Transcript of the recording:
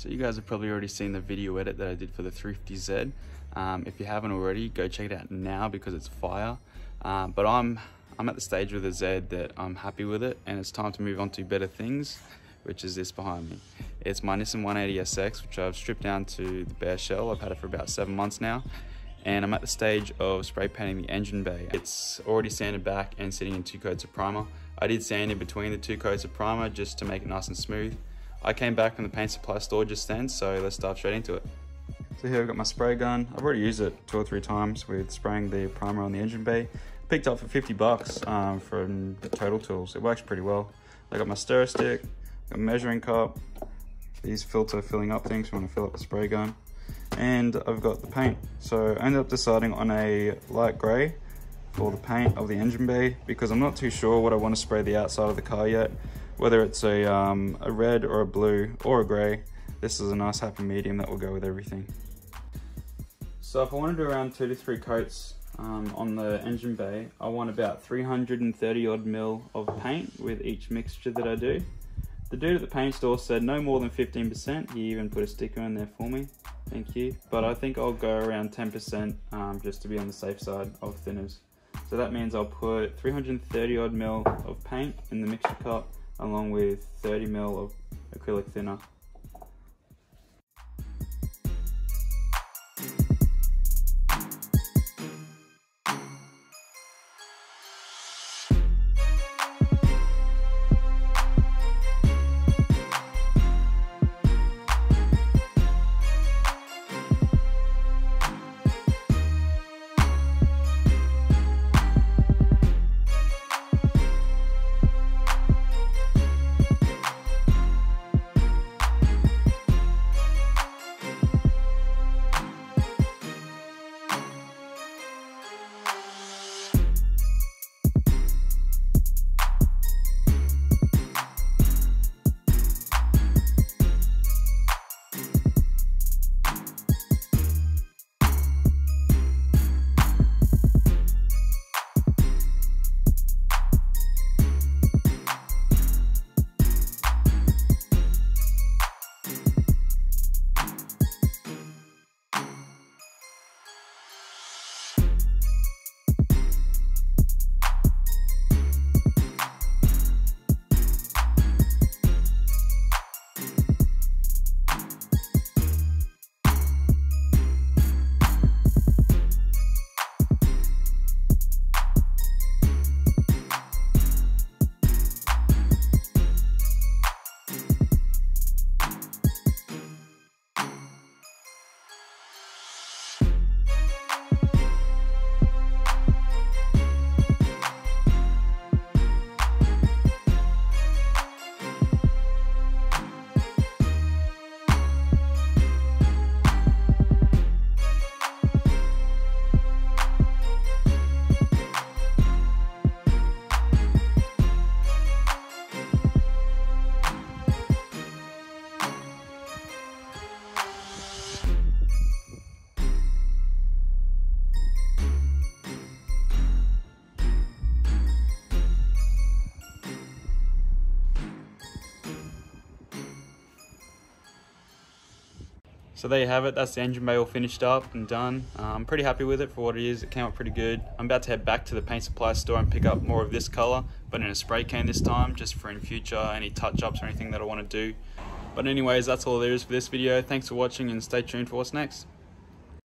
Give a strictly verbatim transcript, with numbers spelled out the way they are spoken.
So you guys have probably already seen the video edit that I did for the thrifty Z. Um, if you haven't already, go check it out now because it's fire. Uh, but I'm I'm at the stage with the Z that I'm happy with it, and it's time to move on to better things, which is this behind me. It's my Nissan one eighty S X, which I've stripped down to the bare shell. I've had it for about seven months now, and I'm at the stage of spray painting the engine bay. It's already sanded back and sitting in two coats of primer. I did sand in between the two coats of primer just to make it nice and smooth. I came back from the paint supply store just then, so let's dive straight into it. So here I've got my spray gun. I've already used it two or three times with spraying the primer on the engine bay. Picked up for fifty bucks um, from Total Tools. It works pretty well. I got my stir stick, a measuring cup, these filter filling up things if you want to fill up the spray gun, and I've got the paint. So I ended up deciding on a light grey for the paint of the engine bay because I'm not too sure what I want to spray the outside of the car yet, whether it's a, um, a red or a blue or a grey. This is a nice happy medium that will go with everything. So if I want to do around two to three coats um, on the engine bay, I want about three hundred thirty odd mil of paint with each mixture that I do. The dude at the paint store said no more than fifteen percent. He even put a sticker in there for me. Thank you. But I think I'll go around ten percent um, just to be on the safe side of thinners. So that means I'll put three hundred thirty odd mil of paint in the mixture cup along with thirty mil of acrylic thinner. So there you have it, that's the engine bay all finished up and done. Uh, I'm pretty happy with it for what it is, it came out pretty good. I'm about to head back to the paint supply store and pick up more of this colour, but in a spray can this time, just for in future, any touch-ups or anything that I want to do. But anyways, that's all there is for this video. Thanks for watching and stay tuned for what's next.